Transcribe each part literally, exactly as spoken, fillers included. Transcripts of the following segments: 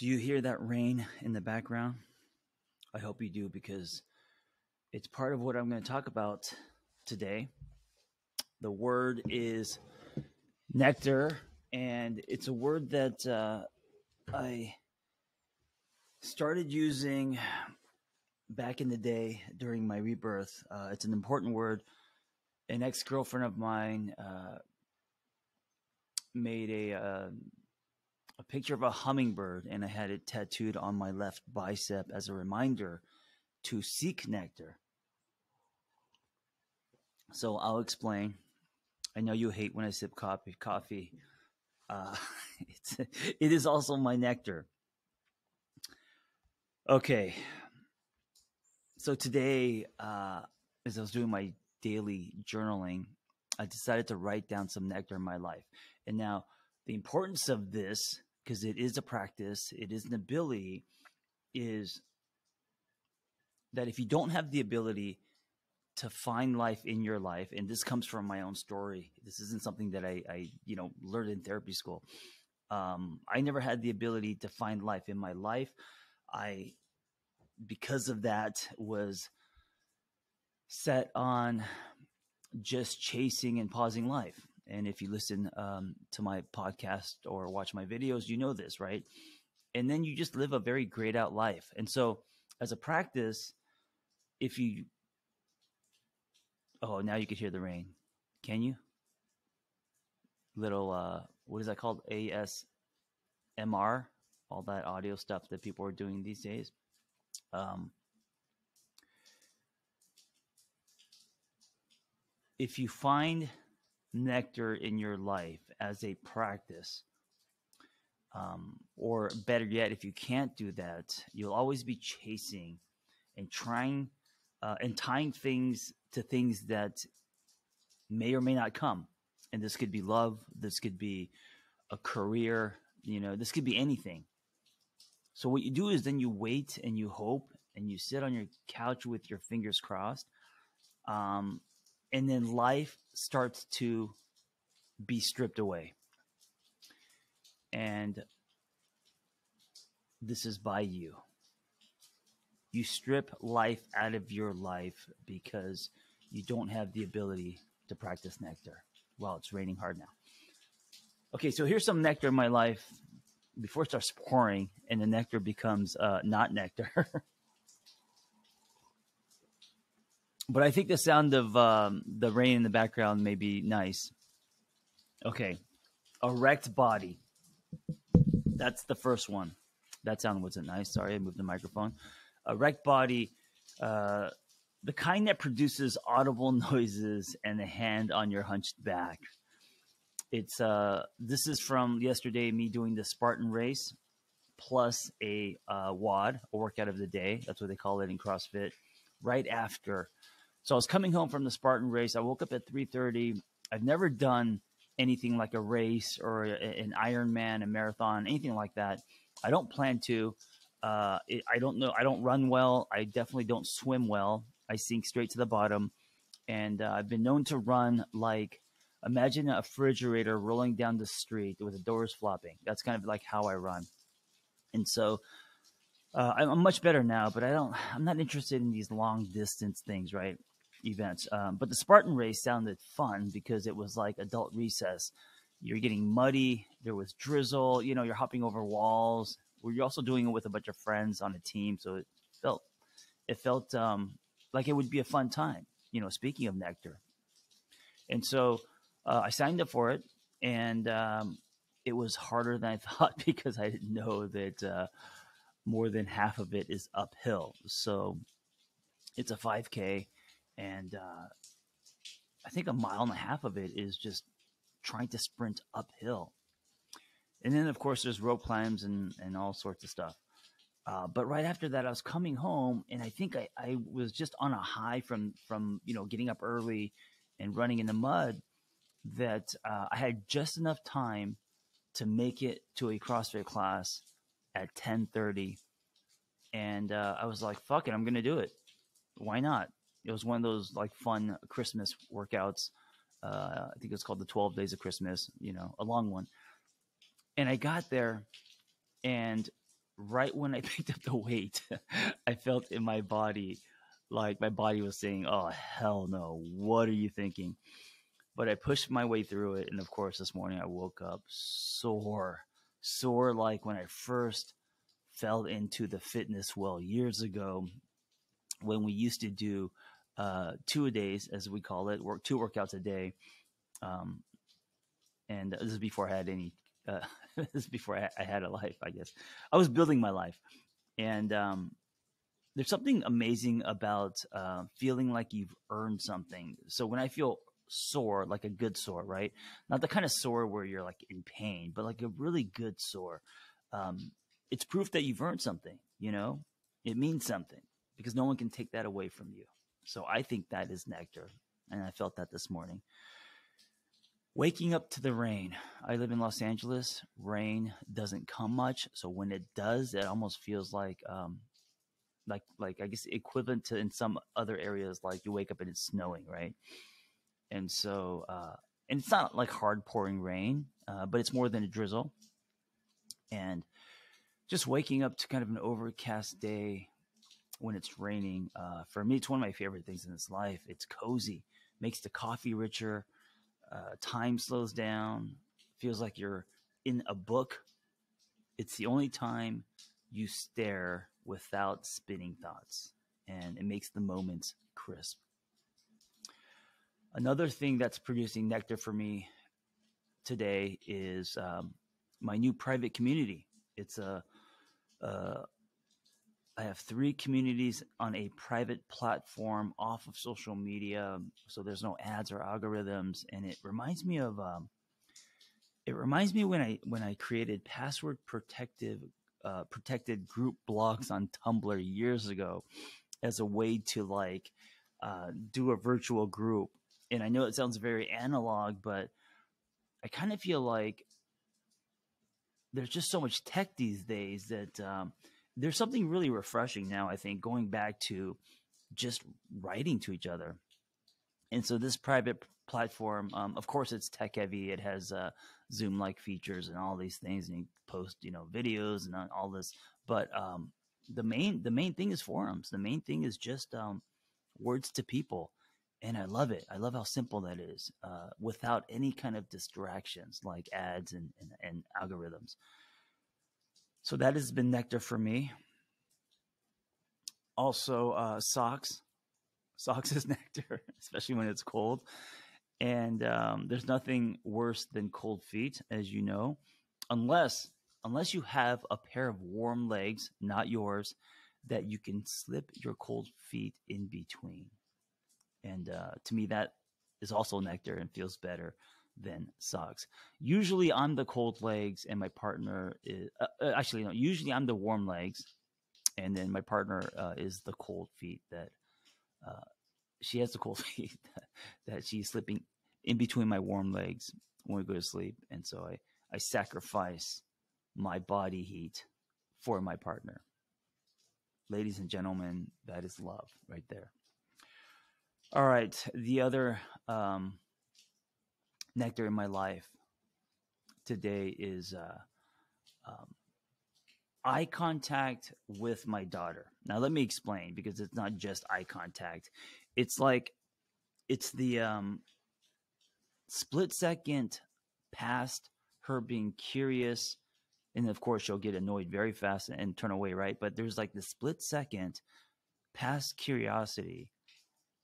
Do you hear that rain in the background? I hope you do, because it's part of what I'm going to talk about today. The word is nectar, and it's a word that uh, I started using back in the day during my rebirth. Uh, it's an important word. An ex-girlfriend of mine uh, made a, uh, a picture of a hummingbird, and I had it tattooed on my left bicep as a reminder to seek nectar. So I'll explain. I know you hate when I sip coffee. Coffee, uh, it's, it is also my nectar. Okay. So today, uh, as I was doing my daily journaling, I decided to write down some nectar in my life. And now the importance of this, because it is a practice, it is an ability, is that if you don't have the ability to find life in your life, and this comes from my own story, this isn't something that I, I you know, learned in therapy school. Um, I never had the ability to find life in my life. I, because of that, was set on just chasing and pausing life. And if you listen um, to my podcast or watch my videos, you know this, right? And then you just live a very grayed out life. And so as a practice, if you, oh, now you can hear the rain. Can you? Little, uh, what is that called? A S M R, all that audio stuff that people are doing these days. Um, if you find nectar in your life as a practice, um, or better yet, if you can't do that, you'll always be chasing and trying uh, and tying things to things that may or may not come. And this could be love. This could be a career. You know, this could be anything. So what you do is then you wait and you hope and you sit on your couch with your fingers crossed. Um, and then life starts to be stripped away. And this is by you. You strip life out of your life because you don't have the ability to practice nectar. Wow, it's raining hard now. Okay, so here's some nectar in my life. Before it starts pouring and the nectar becomes uh, not nectar. But I think the sound of um, the rain in the background may be nice. Okay. Erect body. That's the first one. That sound wasn't nice. Sorry, I moved the microphone. Erect body. Uh, the kind that produces audible noises and a hand on your hunched back. It's uh, this is from yesterday, me doing the Spartan race plus a uh, WOD, a workout of the day. That's what they call it in CrossFit, right after. So I was coming home from the Spartan race. I woke up at three thirty. I've never done anything like a race or a, an Ironman, a marathon, anything like that. I don't plan to. Uh, it, I don't know. I don't run well. I definitely don't swim well. I sink straight to the bottom. And uh, I've been known to run like, imagine a refrigerator rolling down the street with the doors flopping. That's kind of like how I run. And so uh, I'm much better now, but I don't, I'm not interested in these long distance things, right? Events. Um, but the Spartan race sounded fun because it was like adult recess. You're getting muddy. There was drizzle, you know, you're hopping over walls. You're also doing it with a bunch of friends on a team. So it felt, it felt um, like it would be a fun time, you know, speaking of nectar. And so, Uh, I signed up for it, and um, it was harder than I thought because I didn't know that uh, more than half of it is uphill. So it's a five K, and uh, I think a mile and a half of it is just trying to sprint uphill. And then, of course, there's rope climbs and, and all sorts of stuff. Uh, but right after that, I was coming home, and I think I, I was just on a high from, from you know getting up early and running in the mud, that uh, I had just enough time to make it to a CrossFit class at ten thirty. And uh, I was like, fuck it, I'm going to do it. Why not? It was one of those like fun Christmas workouts. Uh, I think it's called the twelve Days of Christmas, you know, a long one. And I got there, and right when I picked up the weight, I felt in my body, like my body was saying, oh, hell no, what are you thinking? But I pushed my way through it. And of course, this morning I woke up sore, sore like when I first fell into the fitness well years ago, when we used to do uh, two-a-days, as we call it, work two workouts a day. Um, and this is before I had any, uh, this is before I, I had a life, I guess. I was building my life. And um, there's something amazing about uh, feeling like you've earned something. So when I feel sore, like a good sore, right? Not the kind of sore where you're like in pain, but like a really good sore. Um, it's proof that you've earned something, you know, it means something, because no one can take that away from you. So I think that is nectar. And I felt that this morning. Waking up to the rain. I live in Los Angeles. Rain doesn't come much. So when it does, it almost feels like, um, like, like I guess equivalent to in some other areas, like you wake up and it's snowing, right? And so, uh, and it's not like hard pouring rain, uh, but it's more than a drizzle. And just waking up to kind of an overcast day when it's raining, uh, for me, it's one of my favorite things in this life. It's cozy, makes the coffee richer, uh, time slows down, feels like you're in a book. It's the only time you stare without spinning thoughts, and it makes the moments crisp. Another thing that's producing nectar for me today is um, my new private community. It's a, uh, I have three communities on a private platform off of social media. So there's no ads or algorithms. And it reminds me of, um, it reminds me when I, when I created password protective, uh, protected group blogs on Tumblr years ago as a way to like uh, do a virtual group. And I know it sounds very analog, but I kind of feel like there's just so much tech these days that um, there's something really refreshing now, I think, going back to just writing to each other. And so this private platform, um, of course, it's tech heavy. It has uh, Zoom-like features and all these things, and you post, you know, videos and all this. But um, the main the main thing is forums. The main thing is just um, words to people. And I love it. I love how simple that is, uh, without any kind of distractions like ads and, and, and algorithms. So that has been nectar for me. Also, uh, socks. Socks is nectar, especially when it's cold. And um, there's nothing worse than cold feet, as you know, unless unless you have a pair of warm legs, not yours, that you can slip your cold feet in between. And uh, to me, that is also nectar and feels better than socks. Usually I'm the cold legs and my partner is uh, – actually, no, usually I'm the warm legs. And then my partner uh, is the cold feet that uh, – she has the cold feet that, that she's slipping in between my warm legs when we go to sleep. And so I, I sacrifice my body heat for my partner. Ladies and gentlemen, that is love right there. All right, the other um, nectar in my life today is uh, um, eye contact with my daughter. Now, let me explain, because it's not just eye contact. It's like it's the um, split second past her being curious. And, of course, she'll get annoyed very fast and, and turn away, right? But there's like the split second past curiosity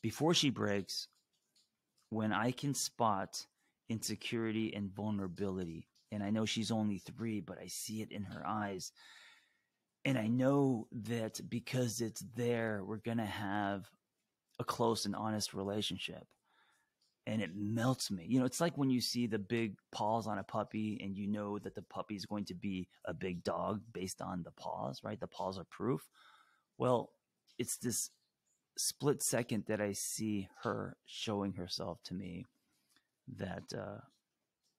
before she breaks, when I can spot insecurity and vulnerability. And I know she's only three, but I see it in her eyes. And I know that because it's there, we're going to have a close and honest relationship. And it melts me. You know, it's like when you see the big paws on a puppy and you know that the puppy is going to be a big dog based on the paws, right? The paws are proof. Well, it's this split second that I see her showing herself to me that uh,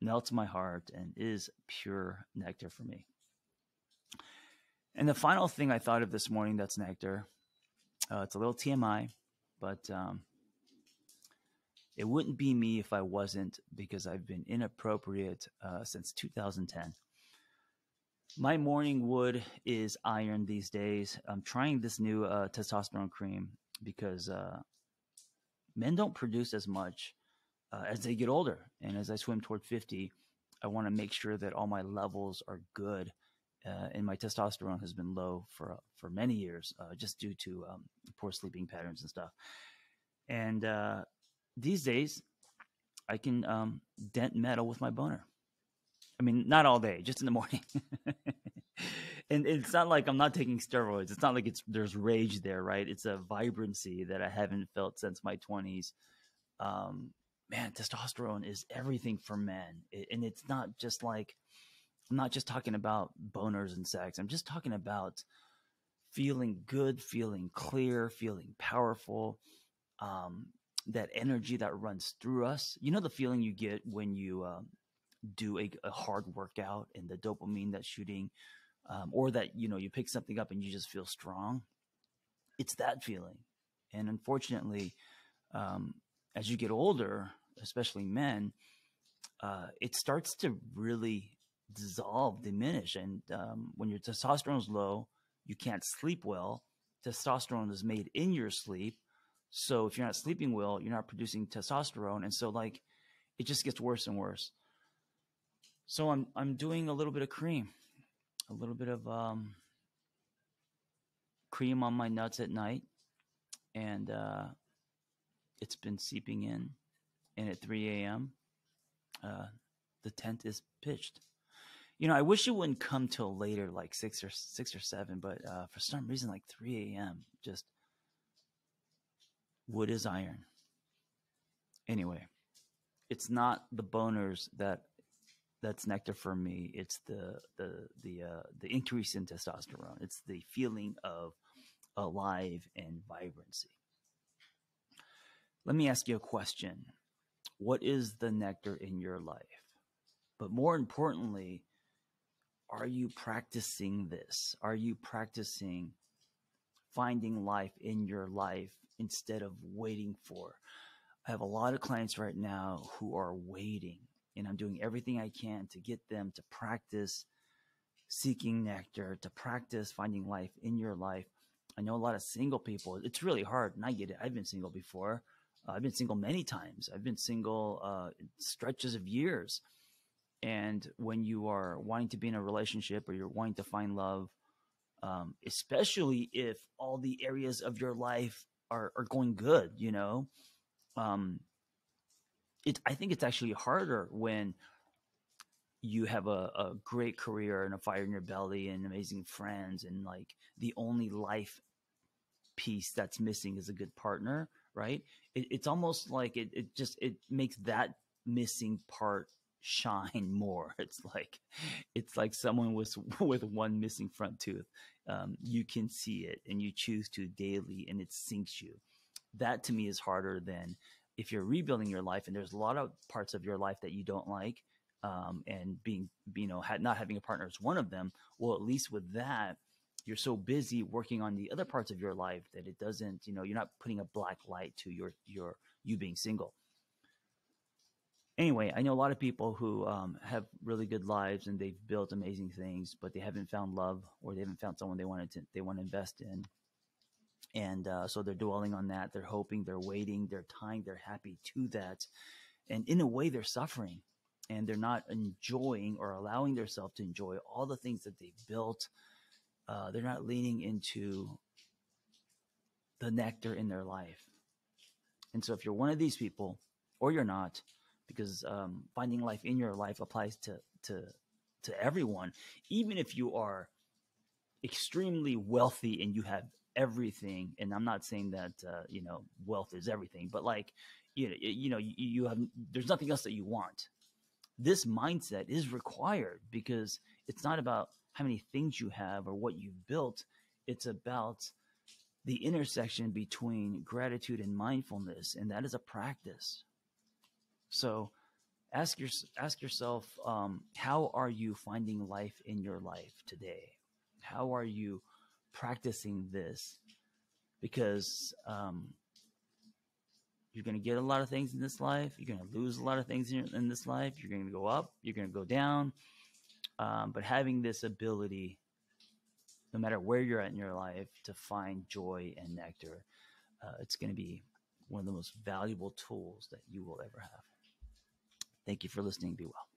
melts my heart and is pure nectar for me. And the final thing I thought of this morning that's nectar, uh, it's a little T M I, but um, it wouldn't be me if I wasn't, because I've been inappropriate uh, since two thousand ten. My morning wood is iron these days. I'm trying this new uh, testosterone cream because uh, men don't produce as much uh, as they get older. And as I swim toward fifty, I want to make sure that all my levels are good. Uh, and my testosterone has been low for for many years uh, just due to um, poor sleeping patterns and stuff. And uh, these days, I can um, dent metal with my boner. I mean, not all day, just in the morning. And it's not like I'm not taking steroids. It's not like it's there's rage there, right? It's a vibrancy that I haven't felt since my twenties. Um, man, testosterone is everything for men. It, and it's not just like, I'm not just talking about boners and sex. I'm just talking about feeling good, feeling clear, feeling powerful. Um, that energy that runs through us. You know the feeling you get when you uh, do a, a hard workout and the dopamine that's shooting, um, or that, you know, you pick something up and you just feel strong. It's that feeling. And unfortunately, um, as you get older, especially men, uh, it starts to really dissolve, diminish. And um, when your testosterone is low, you can't sleep well. Testosterone is made in your sleep. So if you're not sleeping well, you're not producing testosterone. And so like, it just gets worse and worse. So I'm, I'm doing a little bit of cream, a little bit of um, cream on my nuts at night. And uh, it's been seeping in. And at three A M, uh, the tent is pitched. You know, I wish it wouldn't come till later, like six or six or seven, but uh, for some reason, like three A M, just wood is iron. Anyway, it's not the boners that that's nectar for me. It's the the the uh, the increase in testosterone. It's the feeling of alive and vibrancy. Let me ask you a question. What is the nectar in your life? But more importantly, are you practicing this? Are you practicing finding life in your life instead of waiting for? I have a lot of clients right now who are waiting, and I'm doing everything I can to get them to practice seeking nectar, to practice finding life in your life. I know a lot of single people. It's really hard, and I get it. I've been single before. Uh, I've been single many times. I've been single uh, stretches of years. And when you are wanting to be in a relationship or you're wanting to find love, Um, especially if all the areas of your life are, are going good, you know, um, it, I think it's actually harder when you have a, a great career and a fire in your belly and amazing friends. And like the only life piece that's missing is a good partner, right? It, it's almost like it, it just, it makes that missing part shine more. It's like, it's like someone with with one missing front tooth. Um, you can see it and you choose to daily, and it sinks you. That to me is harder than if you're rebuilding your life and there's a lot of parts of your life that you don't like, um, and being, you know, ha not having a partner is one of them. Well, at least with that, you're so busy working on the other parts of your life that it doesn't, you know, you're not putting a black light to your, your, you being single. Anyway, I know a lot of people who um, have really good lives and they've built amazing things, but they haven't found love, or they haven't found someone they wanted to, they want to invest in. And uh, so they're dwelling on that. They're hoping, they're waiting, they're tying, they're happy to that. And in a way they're suffering, and they're not enjoying or allowing themselves to enjoy all the things that they've built. Uh, they're not leaning into the nectar in their life. And so if you're one of these people, or you're not, because um, finding life in your life applies to, to, to everyone. Even if you are extremely wealthy and you have everything, and I'm not saying that, uh, you know, wealth is everything, but like, you know, you know, you, you have, there's nothing else that you want. This mindset is required, because it's not about how many things you have or what you've built. It's about the intersection between gratitude and mindfulness. And that is a practice. So ask, your, ask yourself, um, how are you finding life in your life today? How are you practicing this? Because um, you're going to get a lot of things in this life. You're going to lose a lot of things in, in this life. You're going to go up. You're going to go down. Um, but having this ability, no matter where you're at in your life, to find joy and nectar, uh, it's going to be one of the most valuable tools that you will ever have. Thank you for listening. Be well.